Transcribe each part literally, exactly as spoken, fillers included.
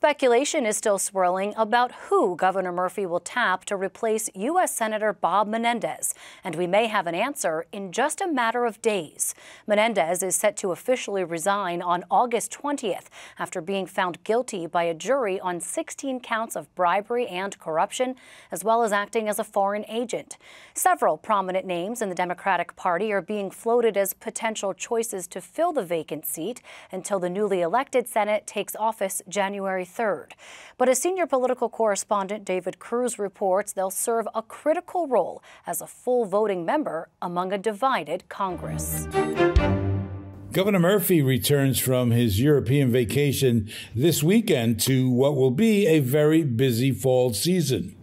Speculation is still swirling about who Governor Murphy will tap to replace U S Senator Bob Menendez, and we may have an answer in just a matter of days. Menendez is set to officially resign on August twentieth after being found guilty by a jury on sixteen counts of bribery and corruption, as well as acting as a foreign agent. Several prominent names in the Democratic Party are being floated as potential choices to fill the vacant seat until the newly elected Senate takes office January third. But as senior political correspondent David Cruz reports, they'll serve a critical role as a full voting member among a divided Congress. Governor Murphy returns from his European vacation this weekend to what will be a very busy fall season.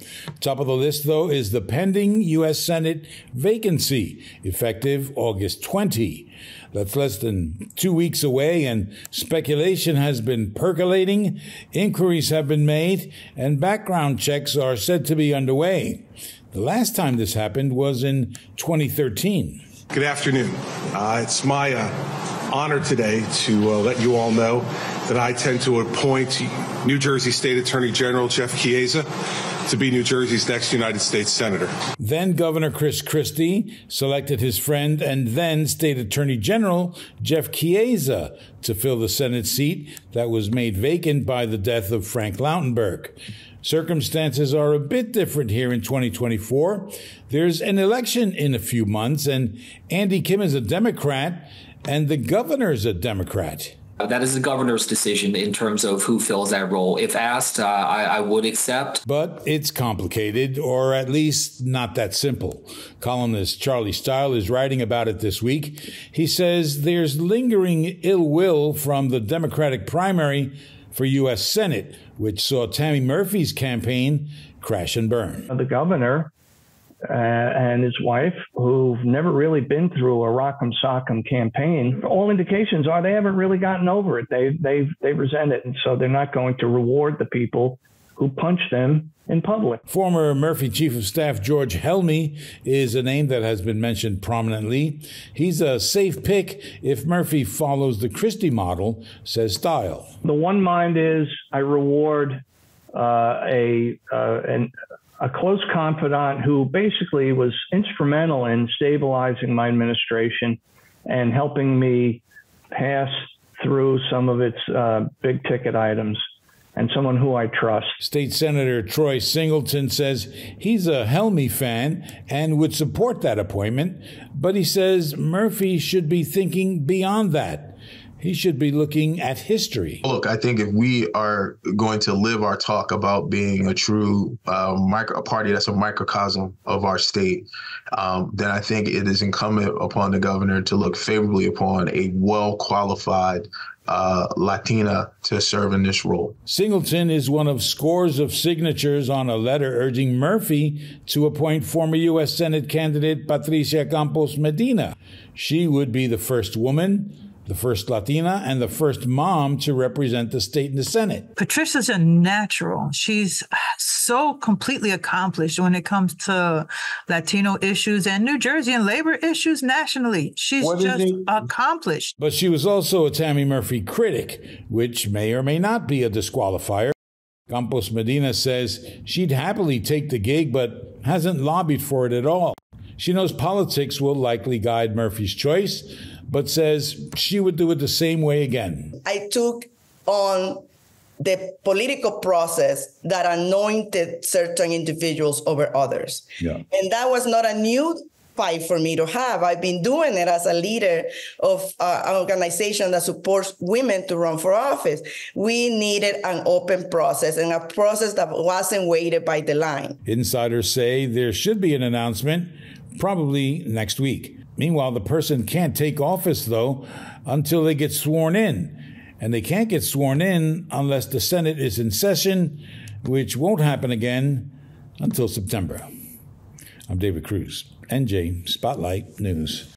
Top of the list, though, is the pending U S Senate vacancy, effective August twentieth. That's less than two weeks away, and speculation has been percolating, inquiries have been made, and background checks are said to be underway. The last time this happened was in twenty thirteen. Good afternoon. Uh, it's my... Uh honor today to uh, let you all know that I tend to appoint New Jersey State Attorney General Jeff Chiesa to be New Jersey's next United States Senator. Then Governor Chris Christie selected his friend and then State Attorney General Jeff Chiesa to fill the Senate seat that was made vacant by the death of Frank Lautenberg. Circumstances are a bit different here in twenty twenty-four. There's an election in a few months, and Andy Kim is a Democrat, and the governor's a Democrat. That is the governor's decision in terms of who fills that role. If asked, uh, I, I would accept. But it's complicated, or at least not that simple. Columnist Charlie Stile is writing about it this week. He says there's lingering ill will from the Democratic primary for U S Senate, which saw Tammy Murphy's campaign crash and burn. The governor Uh, and his wife, who've never really been through a rock'em sock'em campaign, all indications are they haven't really gotten over it. They they they resent it, and so they're not going to reward the people who punched them in public. Former Murphy Chief of Staff George Helmy is a name that has been mentioned prominently. He's a safe pick if Murphy follows the Christie model, says Stile. The one mind is I reward uh, a uh, an. a close confidant who basically was instrumental in stabilizing my administration and helping me pass through some of its uh, big ticket items, and someone who I trust. State Senator Troy Singleton says he's a Helmy fan and would support that appointment, but he says Murphy should be thinking beyond that. He should be looking at history. Look, I think if we are going to live our talk about being a true uh, micro, a party that's a microcosm of our state, um, then I think it is incumbent upon the governor to look favorably upon a well-qualified Uh, Latina to serve in this role. Singleton is one of scores of signatures on a letter urging Murphy to appoint former U S Senate candidate Patricia Campos Medina. She would be the first woman, the first Latina, and the first mom to represent the state in the Senate. Patricia's a natural. She's so completely accomplished when it comes to Latino issues and New Jersey and labor issues nationally. She's just accomplished. But she was also a Tammy Murphy critic, which may or may not be a disqualifier. Campos Medina says she'd happily take the gig, but hasn't lobbied for it at all. She knows politics will likely guide Murphy's choice, but says she would do it the same way again. I took on the political process that anointed certain individuals over others. Yeah. And that was not a new fight for me to have. I've been doing it as a leader of uh, an organization that supports women to run for office. We needed an open process and a process that wasn't weighted by the line. Insiders say there should be an announcement probably next week. Meanwhile, the person can't take office, though, until they get sworn in. And they can't get sworn in unless the Senate is in session, which won't happen again until September. I'm David Cruz, N J Spotlight News.